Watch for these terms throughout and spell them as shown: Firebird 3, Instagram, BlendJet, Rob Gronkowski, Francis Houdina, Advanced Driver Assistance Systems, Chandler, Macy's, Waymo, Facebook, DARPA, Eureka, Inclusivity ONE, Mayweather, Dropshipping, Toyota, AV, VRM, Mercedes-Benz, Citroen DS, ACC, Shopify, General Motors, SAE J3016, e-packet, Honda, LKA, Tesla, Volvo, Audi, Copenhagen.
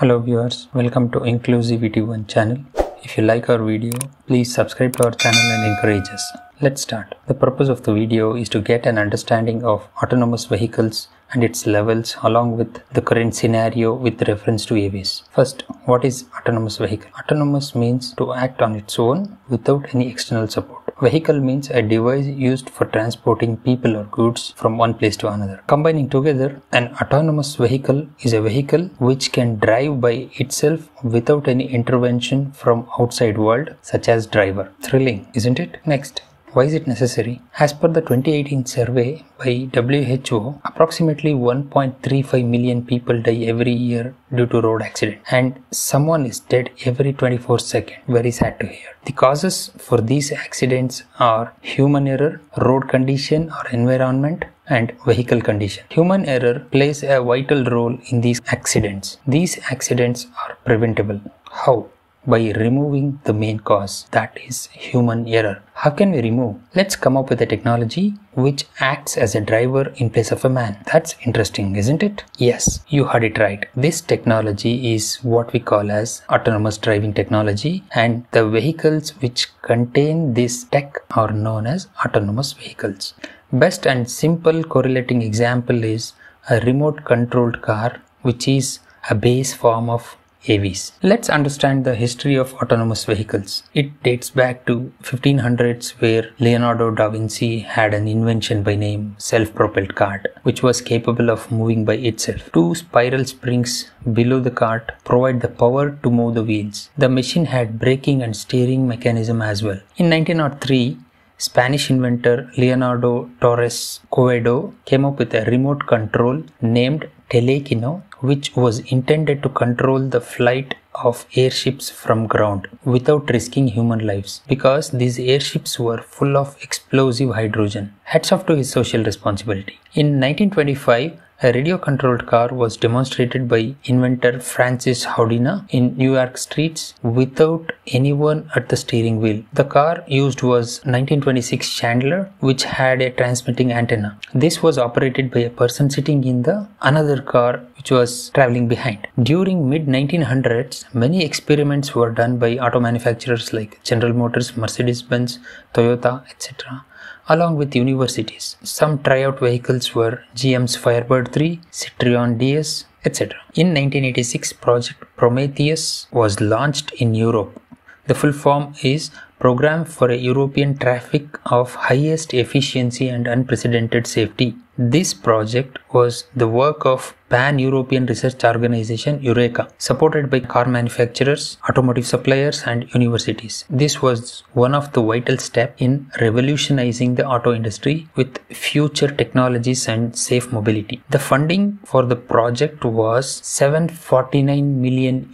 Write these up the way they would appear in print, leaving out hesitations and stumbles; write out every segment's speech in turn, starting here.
Hello viewers, welcome to Inclusivity ONE channel. If you like our video, please subscribe to our channel and encourage us. Let's start. The purpose of the video is to get an understanding of autonomous vehicles and its levels along with the current scenario with reference to AVs. First, what is autonomous vehicle? Autonomous means to act on its own without any external support. Vehicle means a device used for transporting people or goods from one place to another. Combining together, an autonomous vehicle is a vehicle which can drive by itself without any intervention from outside world such as driver. Thrilling, isn't it? Next. Why is it necessary? As per the 2018 survey by WHO, approximately 1.35 million people die every year due to road accident, and someone is dead every 24 seconds. Very sad to hear. The causes for these accidents are human error, road condition or environment, and vehicle condition. Human error plays a vital role in these accidents. These accidents are preventable. How? By removing the main cause, that is human error. How can we remove? Let's come up with a technology which acts as a driver in place of a man. That's interesting, isn't it? Yes, you heard it right. This technology is what we call as autonomous driving technology, and the vehicles which contain this tech are known as autonomous vehicles. Best and simple correlating example is a remote controlled car, which is a base form of AVs. Let's understand the history of autonomous vehicles. It dates back to 1500s, where Leonardo da Vinci had an invention by name self-propelled cart, which was capable of moving by itself. Two spiral springs below the cart provide the power to move the wheels. The machine had braking and steering mechanism as well. In 1903, Spanish inventor Leonardo Torres Quevedo came up with a remote control named Telekino, which was intended to control the flight of airships from ground without risking human lives, because these airships were full of explosive hydrogen. Hats off to his social responsibility. In 1925, a radio-controlled car was demonstrated by inventor Francis Houdina in New York streets without anyone at the steering wheel. The car used was 1926 Chandler, which had a transmitting antenna. This was operated by a person sitting in another car which was traveling behind. During mid-1900s, many experiments were done by auto manufacturers like General Motors, Mercedes-Benz, Toyota, etc., along with universities. Some tryout vehicles were GM's Firebird 3, Citroen DS, etc. In 1986, Project Prometheus was launched in Europe. The full form is Program for a European Traffic of Highest Efficiency and Unprecedented Safety. This project was the work of Pan-European research organization Eureka, supported by car manufacturers, automotive suppliers and universities. This was one of the vital steps in revolutionizing the auto industry with future technologies and safe mobility. The funding for the project was €749 million.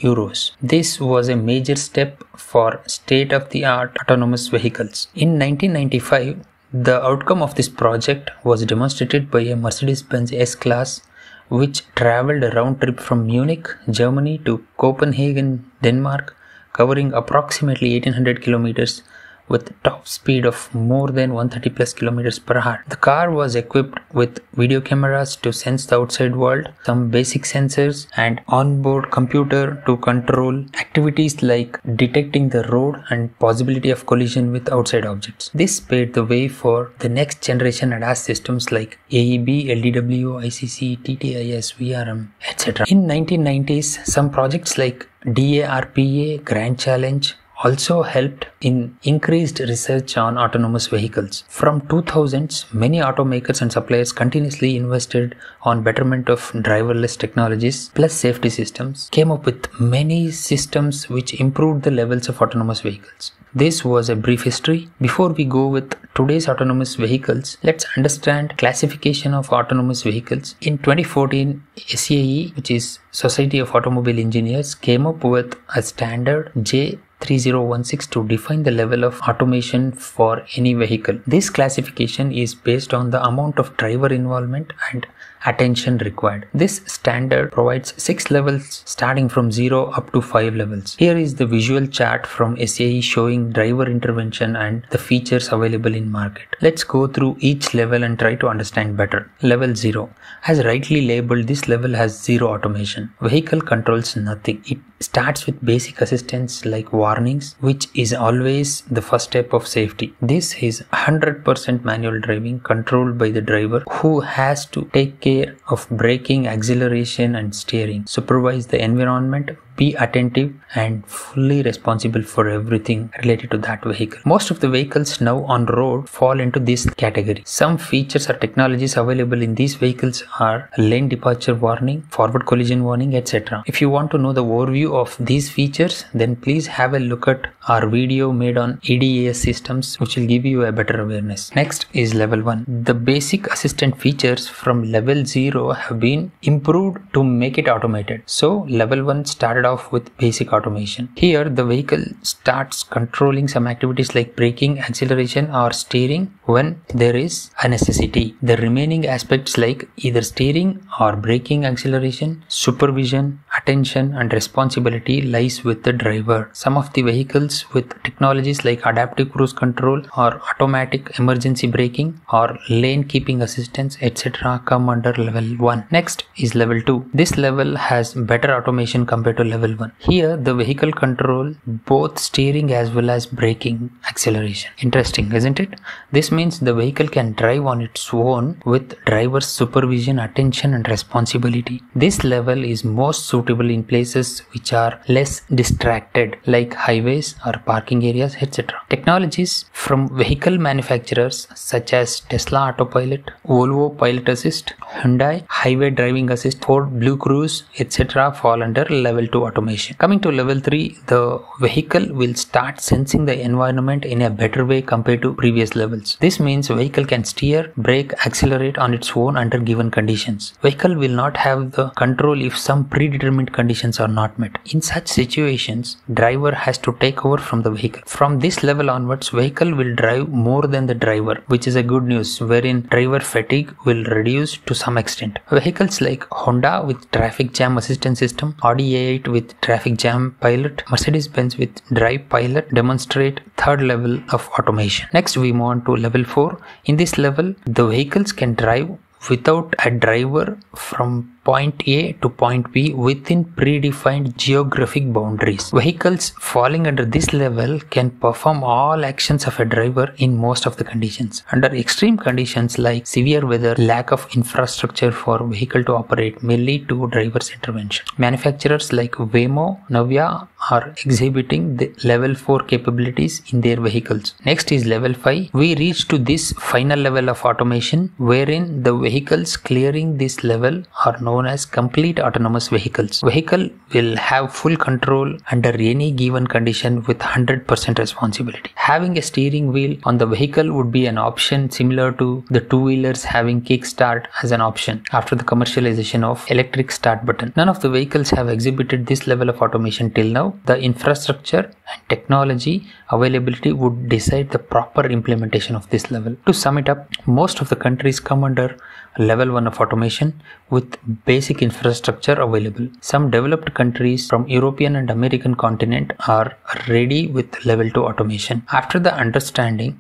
This was a major step for state-of-the-art autonomous vehicles. In 1995, the outcome of this project was demonstrated by a Mercedes-Benz S-Class, which traveled a round trip from Munich, Germany to Copenhagen, Denmark, covering approximately 1800 kilometers with top speed of more than 130+ km/h. The car was equipped with video cameras to sense the outside world, some basic sensors and onboard computer to control activities like detecting the road and possibility of collision with outside objects. This paved the way for the next generation ADAS systems like AEB, LDW, ACC, TTIS, VRM, etc. In 1990s, some projects like DARPA, Grand Challenge, also helped in increased research on autonomous vehicles. From 2000s, many automakers and suppliers continuously invested on betterment of driverless technologies plus safety systems, came up with many systems which improved the levels of autonomous vehicles. This was a brief history. Before we go with today's autonomous vehicles, let's understand classification of autonomous vehicles. In 2014, SAE, which is Society of Automobile Engineers, came up with a standard J3016 3016 to define the level of automation for any vehicle. This classification is based on the amount of driver involvement and attention required. This standard provides 6 levels starting from 0 up to 5 levels. Here is the visual chart from SAE showing driver intervention and the features available in market. Let's go through each level and try to understand better. Level 0. As rightly labeled, this level has 0 automation. Vehicle controls nothing. It starts with basic assistance like warnings, which is always the first step of safety. This is 100% manual driving controlled by the driver, who has to take care of braking, acceleration and steering, supervise the environment, be attentive and fully responsible for everything related to that vehicle. Most of the vehicles now on road fall into this category. Some features or technologies available in these vehicles are lane departure warning, forward collision warning, etc. If you want to know the overview of these features, then please have a look at our video made on EDAS systems, which will give you a better awareness. Next is level 1. The basic assistant features from level 0 have been improved to make it automated. So level 1 started off with basic automation. Here the vehicle starts controlling some activities like braking, acceleration or steering when there is a necessity. The remaining aspects like either steering or braking, acceleration, supervision, attention and responsibility lies with the driver. Some of the vehicles with technologies like adaptive cruise control or automatic emergency braking or lane keeping assistance, etc. come under level 1. Next is level 2. This level has better automation compared to level 1. Here the vehicle control both steering as well as braking, acceleration. Interesting, isn't it? This means the vehicle can drive on its own with driver's supervision, attention and responsibility. This level is most suitable in places which are less distracted, like highways or parking areas, etc. Technologies from vehicle manufacturers such as Tesla Autopilot, Volvo Pilot Assist, Hyundai Highway Driving Assist, Ford Blue Cruise, etc. fall under level 2 automation. Coming to level 3, the vehicle will start sensing the environment in a better way compared to previous levels. This means vehicle can steer, brake, accelerate on its own under given conditions. Vehicle will not have the control if some predetermined conditions are not met. In such situations, driver has to take over from the vehicle. From this level onwards, vehicle will drive more than the driver, which is a good news, wherein driver fatigue will reduce to some extent. Vehicles like Honda with traffic jam assistance system, Audi A8 with traffic jam pilot, Mercedes-Benz with drive pilot demonstrate third level of automation. Next we move on to level 4. In this level, the vehicles can drive without a driver from point A to point B within predefined geographic boundaries. Vehicles falling under this level can perform all actions of a driver in most of the conditions. Under extreme conditions like severe weather, lack of infrastructure for vehicle to operate may lead to driver's intervention. Manufacturers like Waymo, Navya are exhibiting the level 4 capabilities in their vehicles. Next is level 5. We reach to this final level of automation, wherein the vehicles clearing this level are known as complete autonomous vehicles. Vehicle will have full control under any given condition with 100% responsibility. Having a steering wheel on the vehicle would be an option similar to the two-wheelers having kickstart as an option after the commercialization of electric start button. None of the vehicles have exhibited this level of automation till now. The infrastructure and technology availability would decide the proper implementation of this level. To sum it up, most of the countries come under level 1 of automation with basic infrastructure available. Some developed countries from European and American continent are ready with level 2 automation. After the understanding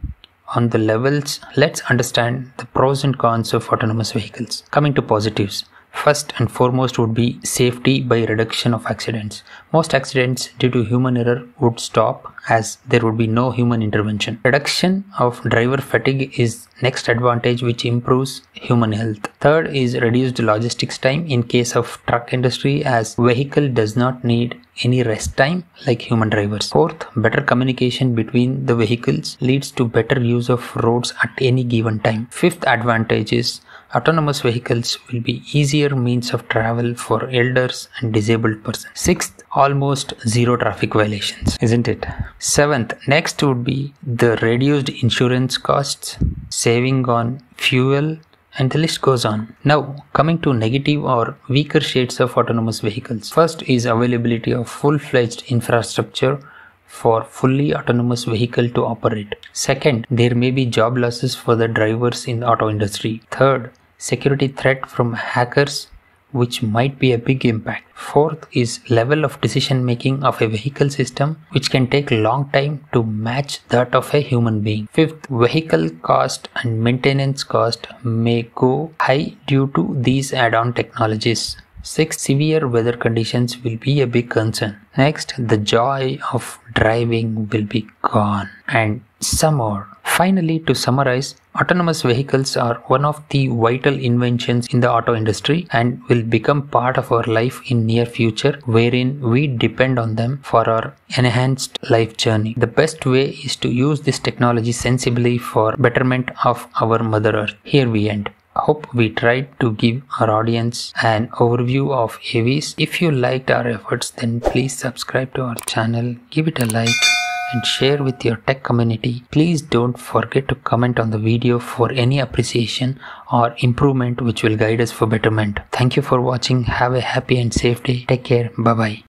on the levels, let's understand the pros and cons of autonomous vehicles. Coming to positives. First and foremost would be safety by reduction of accidents. Most accidents due to human error would stop as there would be no human intervention. Reduction of driver fatigue is next advantage which improves human health. Third is reduced logistics time in case of truck industry, as vehicle does not need any rest time like human drivers. Fourth, better communication between the vehicles leads to better use of roads at any given time. Fifth advantage is autonomous vehicles will be easier means of travel for elders and disabled persons. Sixth, almost zero traffic violations, isn't it? Seventh, next would be the reduced insurance costs, saving on fuel, and the list goes on. Now, coming to negative or weaker shades of autonomous vehicles. First is availability of full-fledged infrastructure for fully autonomous vehicle to operate. Second, there may be job losses for the drivers in the auto industry. Third, security threat from hackers, which might be a big impact. Fourth is level of decision making of a vehicle system, which can take long time to match that of a human being. Fifth, vehicle cost and maintenance cost may go high due to these add-on technologies. Sixth, severe weather conditions will be a big concern. Next, the joy of driving will be gone, and some more. Finally, to summarize, autonomous vehicles are one of the vital inventions in the auto industry and will become part of our life in near future, wherein we depend on them for our enhanced life journey. The best way is to use this technology sensibly for betterment of our Mother Earth. Here we end. Hope we tried to give our audience an overview of AVs. If you liked our efforts, then please subscribe to our channel, give it a like, and share with your tech community. Please don't forget to comment on the video for any appreciation or improvement which will guide us for betterment. Thank you for watching. Have a happy and safe day. Take care. Bye bye.